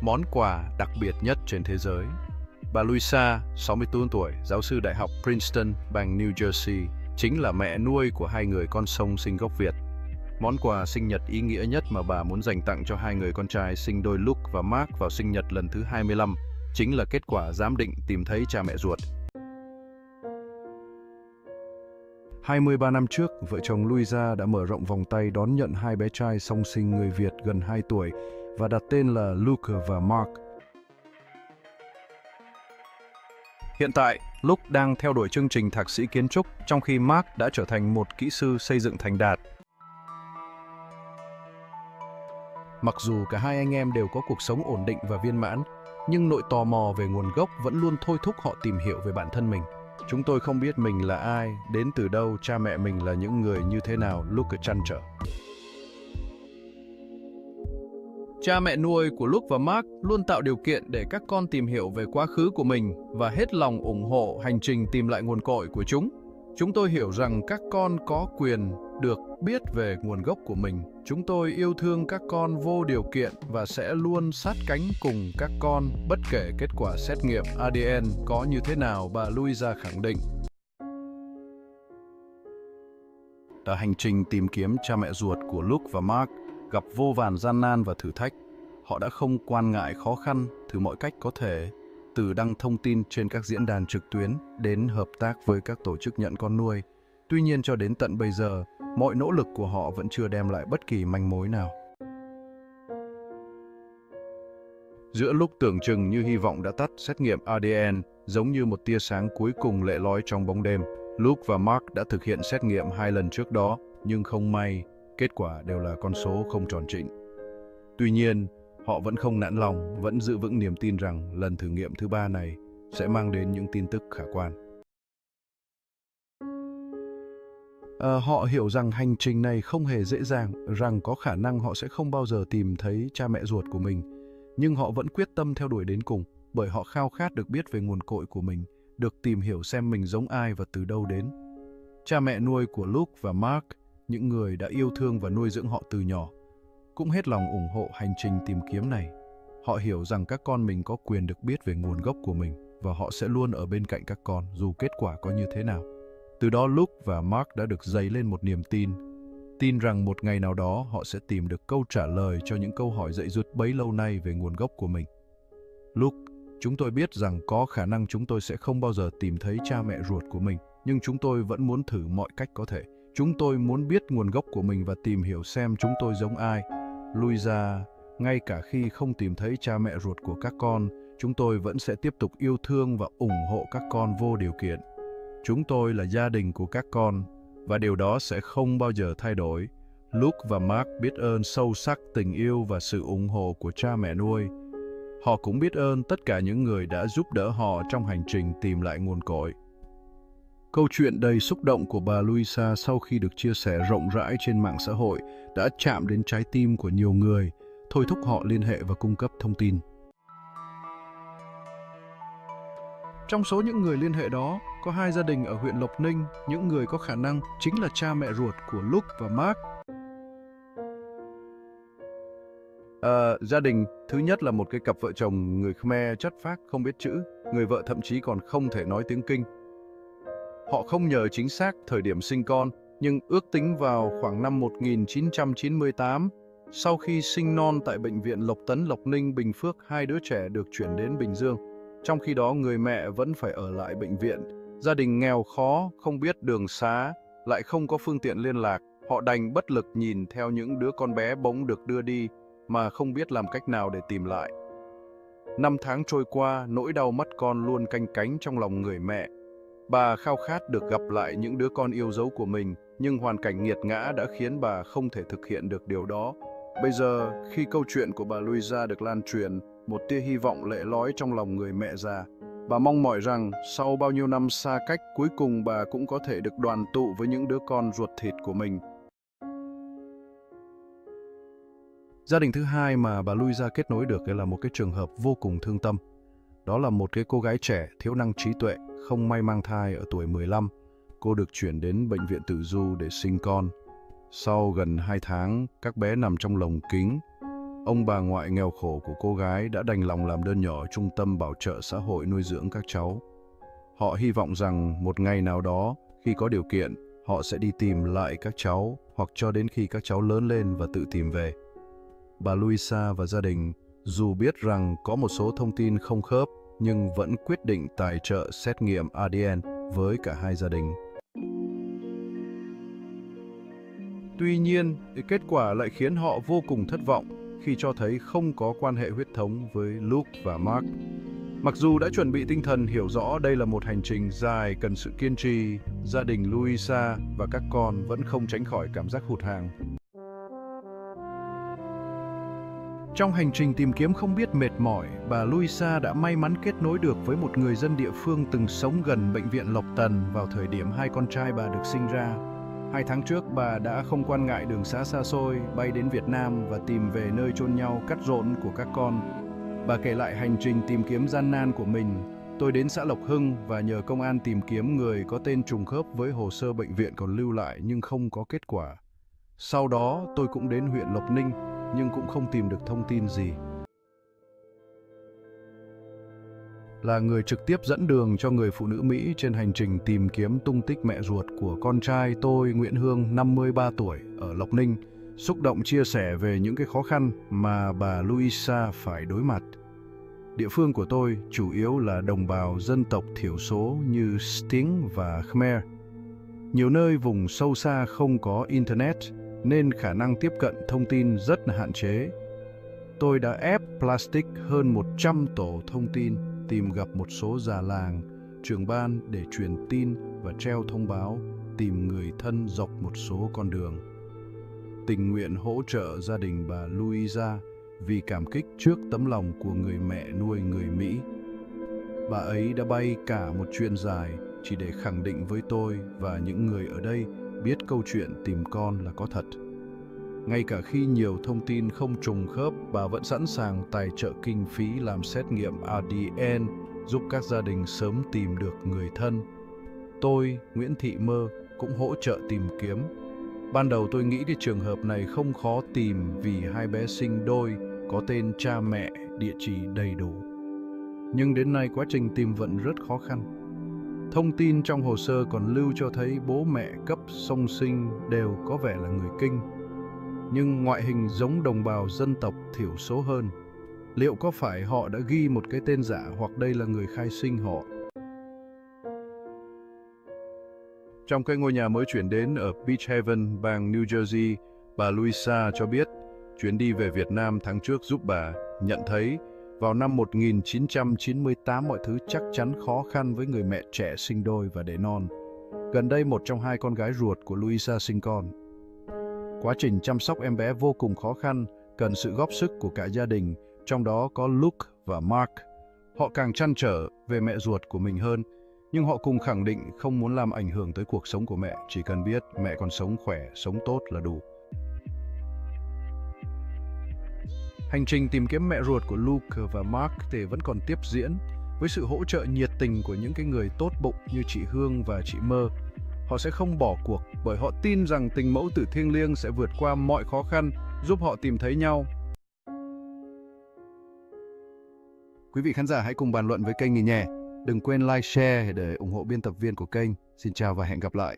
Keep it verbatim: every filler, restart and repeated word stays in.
món quà đặc biệt nhất trên thế giới. Bà Luisa, sáu mươi tư tuổi, giáo sư Đại học Princeton, bang New Jersey, chính là mẹ nuôi của hai người con song sinh gốc Việt. Món quà sinh nhật ý nghĩa nhất mà bà muốn dành tặng cho hai người con trai sinh đôi Luke và Mark vào sinh nhật lần thứ hai mươi lăm, chính là kết quả giám định tìm thấy cha mẹ ruột. hai mươi ba năm trước, vợ chồng Luisa đã mở rộng vòng tay đón nhận hai bé trai song sinh người Việt gần hai tuổi và đặt tên là Luke và Mark. Hiện tại, Luke đang theo đuổi chương trình thạc sĩ kiến trúc, trong khi Mark đã trở thành một kỹ sư xây dựng thành đạt. Mặc dù cả hai anh em đều có cuộc sống ổn định và viên mãn, nhưng nỗi tò mò về nguồn gốc vẫn luôn thôi thúc họ tìm hiểu về bản thân mình. Chúng tôi không biết mình là ai, đến từ đâu, cha mẹ mình là những người như thế nào, Luke trăn trở. Cha mẹ nuôi của Luke và Mark luôn tạo điều kiện để các con tìm hiểu về quá khứ của mình và hết lòng ủng hộ hành trình tìm lại nguồn cội của chúng. Chúng tôi hiểu rằng các con có quyền được biết về nguồn gốc của mình. Chúng tôi yêu thương các con vô điều kiện và sẽ luôn sát cánh cùng các con bất kể kết quả xét nghiệm a đê en có như thế nào, bà Luisa khẳng định. Cả hành trình tìm kiếm cha mẹ ruột của Luke và Mark gặp vô vàn gian nan và thử thách. Họ đã không quan ngại khó khăn thử mọi cách có thể, từ đăng thông tin trên các diễn đàn trực tuyến đến hợp tác với các tổ chức nhận con nuôi. Tuy nhiên, cho đến tận bây giờ, mọi nỗ lực của họ vẫn chưa đem lại bất kỳ manh mối nào. Giữa lúc tưởng chừng như hy vọng đã tắt, xét nghiệm a đê en giống như một tia sáng cuối cùng lẻ loi trong bóng đêm. Luke và Mark đã thực hiện xét nghiệm hai lần trước đó, nhưng không may, kết quả đều là con số không tròn trịnh. Tuy nhiên, họ vẫn không nản lòng, vẫn giữ vững niềm tin rằng lần thử nghiệm thứ ba này sẽ mang đến những tin tức khả quan. À, họ hiểu rằng hành trình này không hề dễ dàng, rằng có khả năng họ sẽ không bao giờ tìm thấy cha mẹ ruột của mình. Nhưng họ vẫn quyết tâm theo đuổi đến cùng, bởi họ khao khát được biết về nguồn cội của mình, được tìm hiểu xem mình giống ai và từ đâu đến. Cha mẹ nuôi của Luke và Mark, những người đã yêu thương và nuôi dưỡng họ từ nhỏ, cũng hết lòng ủng hộ hành trình tìm kiếm này. Họ hiểu rằng các con mình có quyền được biết về nguồn gốc của mình và họ sẽ luôn ở bên cạnh các con dù kết quả có như thế nào. Từ đó, Luke và Mark đã được dấy lên một niềm tin, tin rằng một ngày nào đó họ sẽ tìm được câu trả lời cho những câu hỏi dạy dứt bấy lâu nay về nguồn gốc của mình. Luke, chúng tôi biết rằng có khả năng chúng tôi sẽ không bao giờ tìm thấy cha mẹ ruột của mình, nhưng chúng tôi vẫn muốn thử mọi cách có thể. Chúng tôi muốn biết nguồn gốc của mình và tìm hiểu xem chúng tôi giống ai. Luisa, ngay cả khi không tìm thấy cha mẹ ruột của các con, chúng tôi vẫn sẽ tiếp tục yêu thương và ủng hộ các con vô điều kiện. Chúng tôi là gia đình của các con, và điều đó sẽ không bao giờ thay đổi. Luke và Mark biết ơn sâu sắc tình yêu và sự ủng hộ của cha mẹ nuôi. Họ cũng biết ơn tất cả những người đã giúp đỡ họ trong hành trình tìm lại nguồn cội. Câu chuyện đầy xúc động của bà Luisa sau khi được chia sẻ rộng rãi trên mạng xã hội đã chạm đến trái tim của nhiều người, thôi thúc họ liên hệ và cung cấp thông tin. Trong số những người liên hệ đó, có hai gia đình ở huyện Lộc Ninh, những người có khả năng chính là cha mẹ ruột của Luke và Mark. À, gia đình thứ nhất là một cái cặp vợ chồng người Khmer chất phác không biết chữ, người vợ thậm chí còn không thể nói tiếng Kinh. Họ không nhớ chính xác thời điểm sinh con, nhưng ước tính vào khoảng năm một nghìn chín trăm chín mươi tám, sau khi sinh non tại Bệnh viện Lộc Tấn, Lộc Ninh, Bình Phước, hai đứa trẻ được chuyển đến Bình Dương. Trong khi đó, người mẹ vẫn phải ở lại bệnh viện. Gia đình nghèo khó, không biết đường xá, lại không có phương tiện liên lạc. Họ đành bất lực nhìn theo những đứa con bé bỗng được đưa đi mà không biết làm cách nào để tìm lại. Năm tháng trôi qua, nỗi đau mất con luôn canh cánh trong lòng người mẹ. Bà khao khát được gặp lại những đứa con yêu dấu của mình, nhưng hoàn cảnh nghiệt ngã đã khiến bà không thể thực hiện được điều đó. Bây giờ, khi câu chuyện của bà Luisa được lan truyền, một tia hy vọng lẻ lói trong lòng người mẹ già. Bà mong mỏi rằng sau bao nhiêu năm xa cách, cuối cùng bà cũng có thể được đoàn tụ với những đứa con ruột thịt của mình. Gia đình thứ hai mà bà Luisa kết nối được là một cái trường hợp vô cùng thương tâm. Đó là một cái cô gái trẻ thiếu năng trí tuệ, không may mang thai ở tuổi mười lăm. Cô được chuyển đến Bệnh viện Từ Dũ để sinh con. Sau gần hai tháng, các bé nằm trong lồng kính. ông bà ngoại nghèo khổ của cô gái đã đành lòng làm đơn nhỏ trung tâm bảo trợ xã hội nuôi dưỡng các cháu. Họ hy vọng rằng một ngày nào đó, khi có điều kiện, họ sẽ đi tìm lại các cháu hoặc cho đến khi các cháu lớn lên và tự tìm về. Bà Luisa và gia đình, dù biết rằng có một số thông tin không khớp, nhưng vẫn quyết định tài trợ xét nghiệm a đê en với cả hai gia đình. Tuy nhiên, kết quả lại khiến họ vô cùng thất vọng khi cho thấy không có quan hệ huyết thống với Luke và Mark. Mặc dù đã chuẩn bị tinh thần hiểu rõ đây là một hành trình dài cần sự kiên trì, gia đình Luisa và các con vẫn không tránh khỏi cảm giác hụt hẫng. Trong hành trình tìm kiếm không biết mệt mỏi, bà Luisa đã may mắn kết nối được với một người dân địa phương từng sống gần bệnh viện Lộc Tấn vào thời điểm hai con trai bà được sinh ra. Hai tháng trước, bà đã không quan ngại đường xá xa xôi, bay đến Việt Nam và tìm về nơi chôn nhau cắt rốn của các con. Bà kể lại hành trình tìm kiếm gian nan của mình. Tôi đến xã Lộc Hưng và nhờ công an tìm kiếm người có tên trùng khớp với hồ sơ bệnh viện còn lưu lại nhưng không có kết quả. Sau đó, tôi cũng đến huyện Lộc Ninh, nhưng cũng không tìm được thông tin gì. Là người trực tiếp dẫn đường cho người phụ nữ Mỹ trên hành trình tìm kiếm tung tích mẹ ruột của con trai tôi, Nguyễn Hương, năm mươi ba tuổi, ở Lộc Ninh, xúc động chia sẻ về những cái khó khăn mà bà Luisa phải đối mặt. Địa phương của tôi chủ yếu là đồng bào dân tộc thiểu số như Stieng và Khmer. Nhiều nơi vùng sâu xa không có Internet, nên khả năng tiếp cận thông tin rất là hạn chế. Tôi đã ép plastic hơn một trăm tổ thông tin, tìm gặp một số già làng, trưởng ban để truyền tin và treo thông báo tìm người thân dọc một số con đường. Tình nguyện hỗ trợ gia đình bà Luisa vì cảm kích trước tấm lòng của người mẹ nuôi người Mỹ. Bà ấy đã bay cả một chuyến dài chỉ để khẳng định với tôi và những người ở đây biết câu chuyện tìm con là có thật. Ngay cả khi nhiều thông tin không trùng khớp, bà vẫn sẵn sàng tài trợ kinh phí làm xét nghiệm a đê en giúp các gia đình sớm tìm được người thân. Tôi, Nguyễn Thị Mơ, cũng hỗ trợ tìm kiếm. Ban đầu tôi nghĩ cái trường hợp này không khó tìm vì hai bé sinh đôi, có tên cha mẹ, địa chỉ đầy đủ. Nhưng đến nay quá trình tìm vẫn rất khó khăn. Thông tin trong hồ sơ còn lưu cho thấy bố mẹ cấp song sinh đều có vẻ là người Kinh, nhưng ngoại hình giống đồng bào dân tộc thiểu số hơn. Liệu có phải họ đã ghi một cái tên giả hoặc đây là người khai sinh họ? Trong cái ngôi nhà mới chuyển đến ở Beach Haven, bang New Jersey, bà Luisa cho biết chuyến đi về Việt Nam tháng trước giúp bà nhận thấy vào năm một nghìn chín trăm chín mươi tám, mọi thứ chắc chắn khó khăn với người mẹ trẻ sinh đôi và để non. Gần đây, một trong hai con gái ruột của Luisa sinh con. Quá trình chăm sóc em bé vô cùng khó khăn, cần sự góp sức của cả gia đình, trong đó có Luke và Mark. Họ càng trăn trở về mẹ ruột của mình hơn, nhưng họ cùng khẳng định không muốn làm ảnh hưởng tới cuộc sống của mẹ, chỉ cần biết mẹ còn sống khỏe, sống tốt là đủ. Hành trình tìm kiếm mẹ ruột của Luke và Mark thì vẫn còn tiếp diễn với sự hỗ trợ nhiệt tình của những cái người tốt bụng như chị Hương và chị Mơ. Họ sẽ không bỏ cuộc bởi họ tin rằng tình mẫu tử thiêng liêng sẽ vượt qua mọi khó khăn, giúp họ tìm thấy nhau. Quý vị khán giả hãy cùng bàn luận với kênh mình nhé. Đừng quên like, share để ủng hộ biên tập viên của kênh. Xin chào và hẹn gặp lại.